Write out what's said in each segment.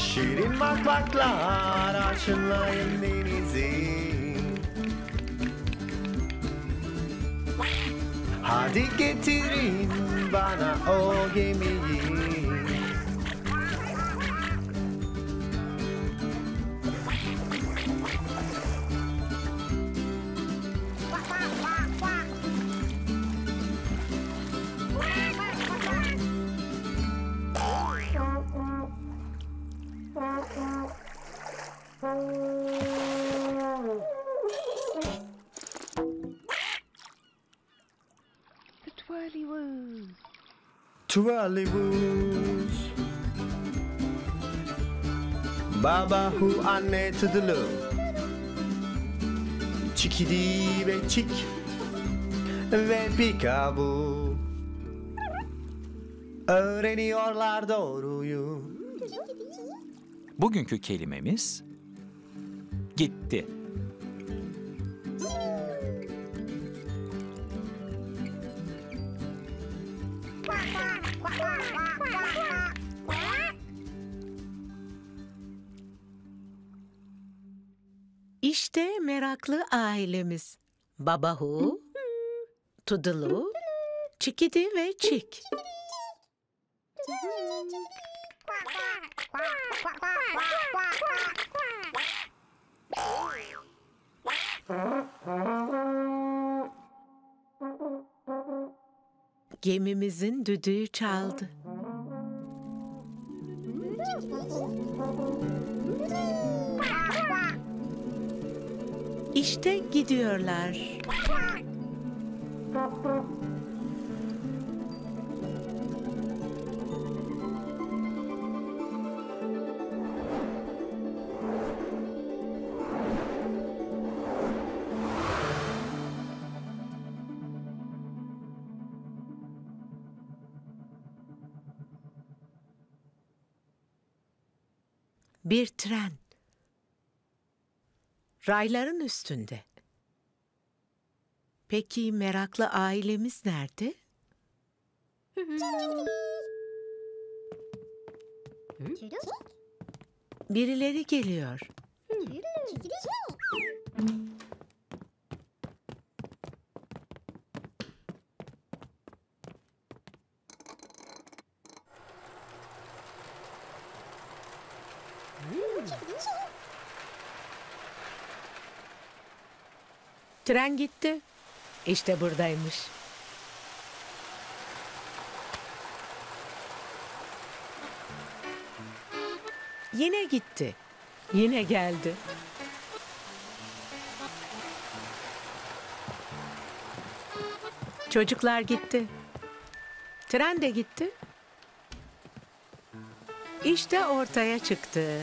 Şirin bakmaklar arşınlayın denizi. Hadi getirin bana o gemiyi. Twirlywoos, Baba Hu anne Toodloo, Chickedy ve Chick ve Peekaboo öğreniyorlar doğruyu. Bugünkü kelimemiz gitti. İşte meraklı ailemiz. Baba Hu, Toodloo, Chickedy ve Chick. Gemimizin düdüğü çaldı. İşte gidiyorlar. Bir tren. Rayların üstünde. Peki meraklı ailemiz nerede? Birileri geliyor. Tren gitti. İşte buradaymış. Yine gitti. Yine geldi. Çocuklar gitti. Tren de gitti. İşte ortaya çıktı.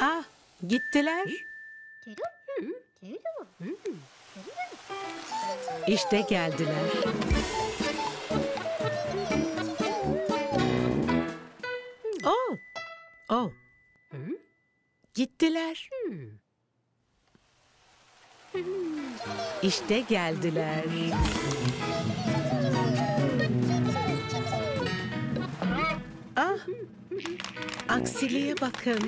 Ah, gittiler. İşte geldiler. Oh, oh. Gittiler. İşte geldiler. Ah, aksiliğe bakın.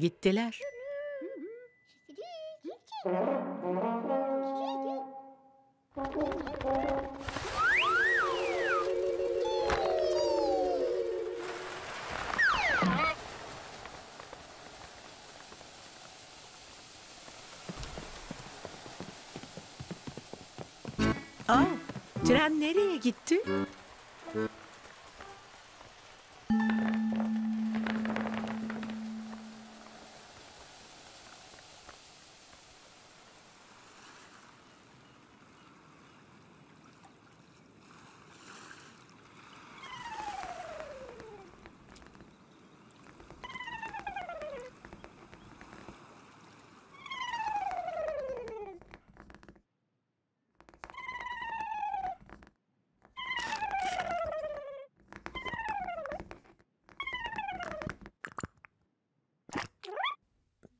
Gittiler. Aa, tren nereye gitti?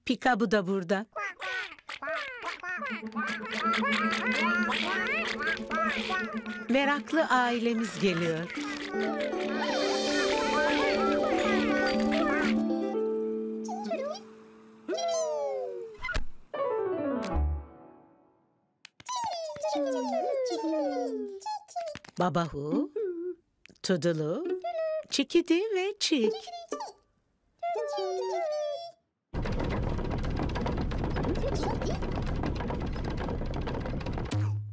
Peekaboo da burada. Meraklı ailemiz geliyor. Baba Hu, Toodloo, Chickedy ve Chick.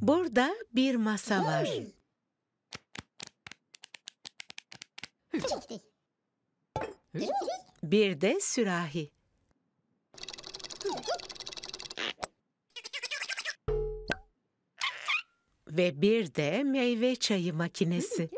Burada bir masa var. Bir de sürahi. Ve bir de meyve çayı makinesi.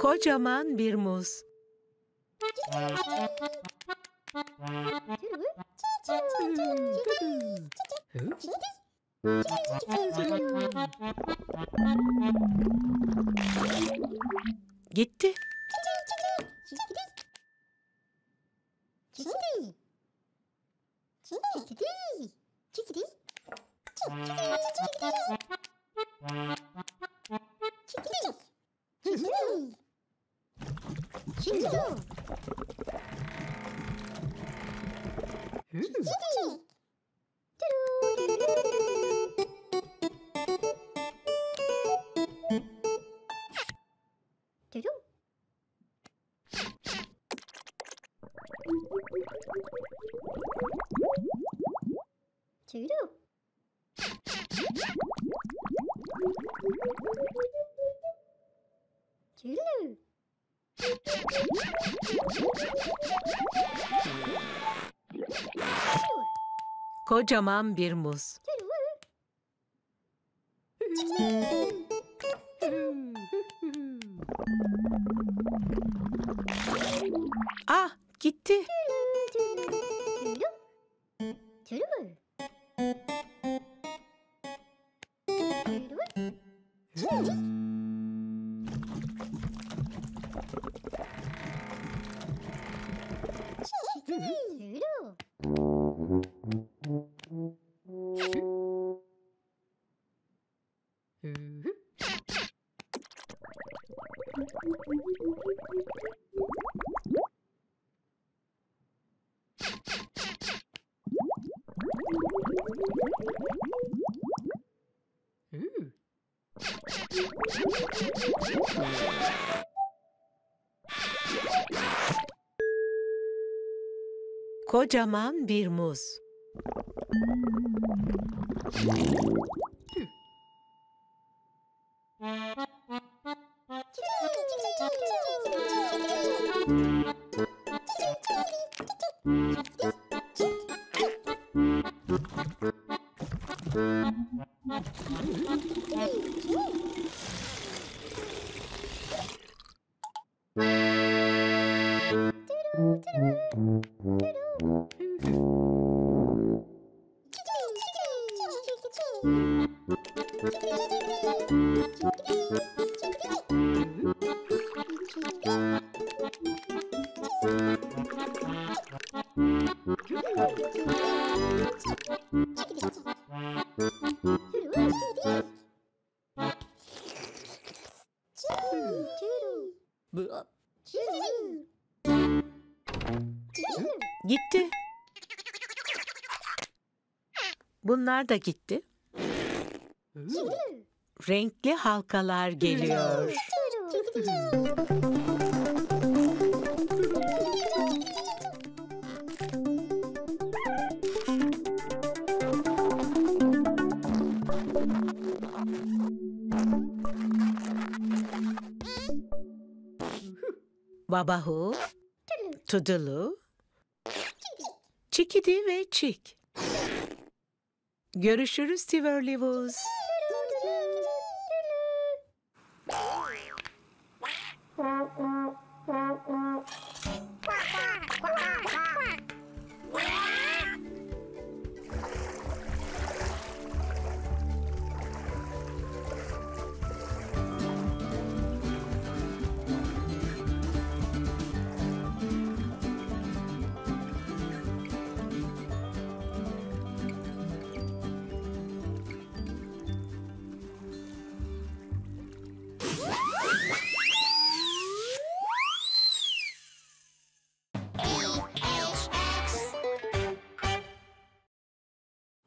Kocaman bir muz. Gitti. Kocaman bir muz. Ah, gitti. Kocaman bir muz. Gitti. Bunlar da gitti. Renkli halkalar geliyor. Baba Hu, Toodloo, Chickedy ve Chick. Görüşürüz Twirlywoos.